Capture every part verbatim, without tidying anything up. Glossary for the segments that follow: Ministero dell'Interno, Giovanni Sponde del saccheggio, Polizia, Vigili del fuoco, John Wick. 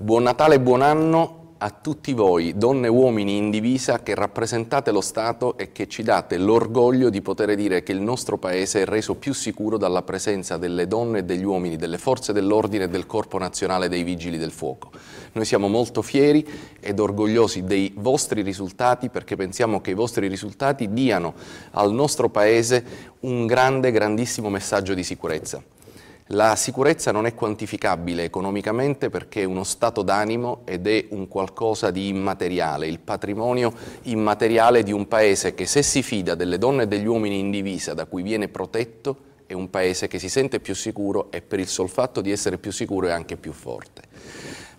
Buon Natale e buon anno a tutti voi, donne e uomini in divisa che rappresentate lo Stato e che ci date l'orgoglio di poter dire che il nostro Paese è reso più sicuro dalla presenza delle donne e degli uomini, delle forze dell'ordine e del Corpo Nazionale dei Vigili del Fuoco. Noi siamo molto fieri ed orgogliosi dei vostri risultati perché pensiamo che i vostri risultati diano al nostro Paese un grande, grandissimo messaggio di sicurezza. La sicurezza non è quantificabile economicamente perché è uno stato d'animo ed è un qualcosa di immateriale, il patrimonio immateriale di un paese che se si fida delle donne e degli uomini in divisa da cui viene protetto è un paese che si sente più sicuro e per il sol fatto di essere più sicuro è anche più forte.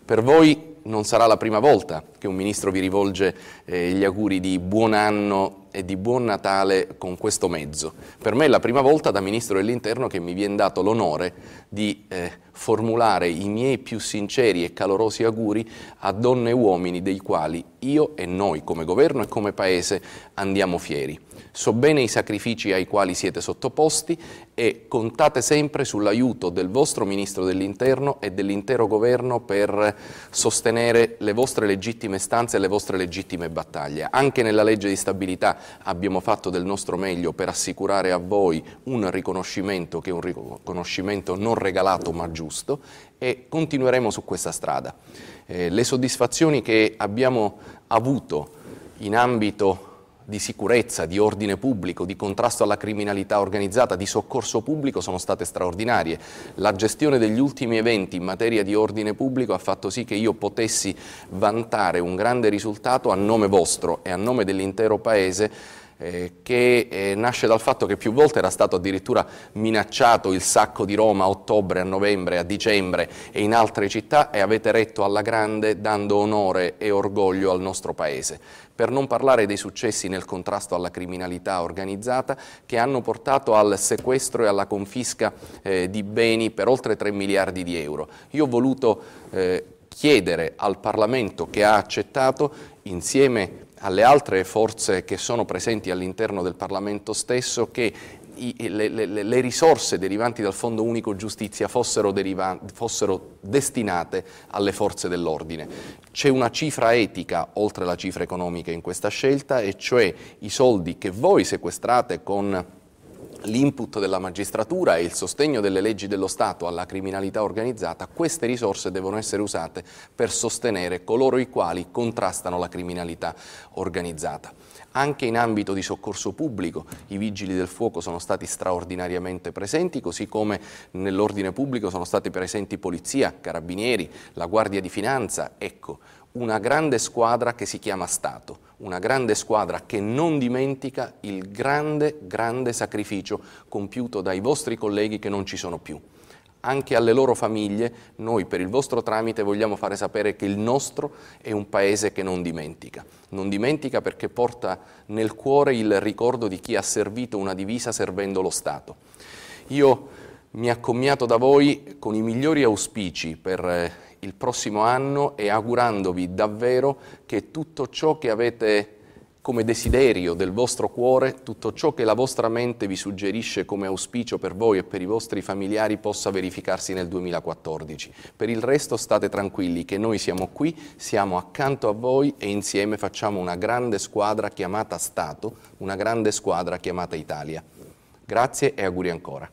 Per voi non sarà la prima volta che un ministro vi rivolge eh, gli auguri di buon anno e di buon Natale con questo mezzo. Per me è la prima volta da Ministro dell'Interno che mi viene dato l'onore di eh, formulare i miei più sinceri e calorosi auguri a donne e uomini dei quali io e noi come Governo e come Paese andiamo fieri. So bene i sacrifici ai quali siete sottoposti e contate sempre sull'aiuto del vostro Ministro dell'Interno e dell'intero Governo per sostenere le vostre legittime stanze e le vostre legittime battaglie. Anche nella legge di stabilità abbiamo fatto del nostro meglio per assicurare a voi un riconoscimento che è un riconoscimento non regalato ma giusto e continueremo su questa strada. Eh, le soddisfazioni che abbiamo avuto in ambito di sicurezza, di ordine pubblico, di contrasto alla criminalità organizzata, di soccorso pubblico sono state straordinarie. La gestione degli ultimi eventi in materia di ordine pubblico ha fatto sì che io potessi vantare un grande risultato a nome vostro e a nome dell'intero Paese eh, che eh, nasce dal fatto che più volte era stato addirittura minacciato il sacco di Roma a ottobre, a novembre, a dicembre e in altre città e avete retto alla grande dando onore e orgoglio al nostro Paese. Per non parlare dei successi nel contrasto alla criminalità organizzata che hanno portato al sequestro e alla confisca eh, di beni per oltre tre miliardi di euro. Io ho voluto eh, chiedere al Parlamento che ha accettato insieme alle altre forze che sono presenti all'interno del Parlamento stesso che I, le, le, le risorse derivanti dal Fondo Unico Giustizia fossero, deriva, fossero destinate alle forze dell'ordine. C'è una cifra etica oltre la cifra economica in questa scelta e cioè i soldi che voi sequestrate con l'input della magistratura e il sostegno delle leggi dello Stato alla criminalità organizzata, queste risorse devono essere usate per sostenere coloro i quali contrastano la criminalità organizzata. Anche in ambito di soccorso pubblico i vigili del fuoco sono stati straordinariamente presenti, così come nell'ordine pubblico sono stati presenti polizia, carabinieri, la Guardia di Finanza, ecco, una grande squadra che si chiama Stato. Una grande squadra che non dimentica il grande, grande sacrificio compiuto dai vostri colleghi che non ci sono più. Anche alle loro famiglie, noi per il vostro tramite vogliamo fare sapere che il nostro è un paese che non dimentica. Non dimentica perché porta nel cuore il ricordo di chi ha servito una divisa servendo lo Stato. Io mi accomiato da voi con i migliori auspici per il prossimo anno e augurandovi davvero che tutto ciò che avete come desiderio del vostro cuore, tutto ciò che la vostra mente vi suggerisce come auspicio per voi e per i vostri familiari possa verificarsi nel duemilaquattordici. Per il resto state tranquilli che noi siamo qui, siamo accanto a voi e insieme facciamo una grande squadra chiamata Stato, una grande squadra chiamata Italia. Grazie e auguri ancora.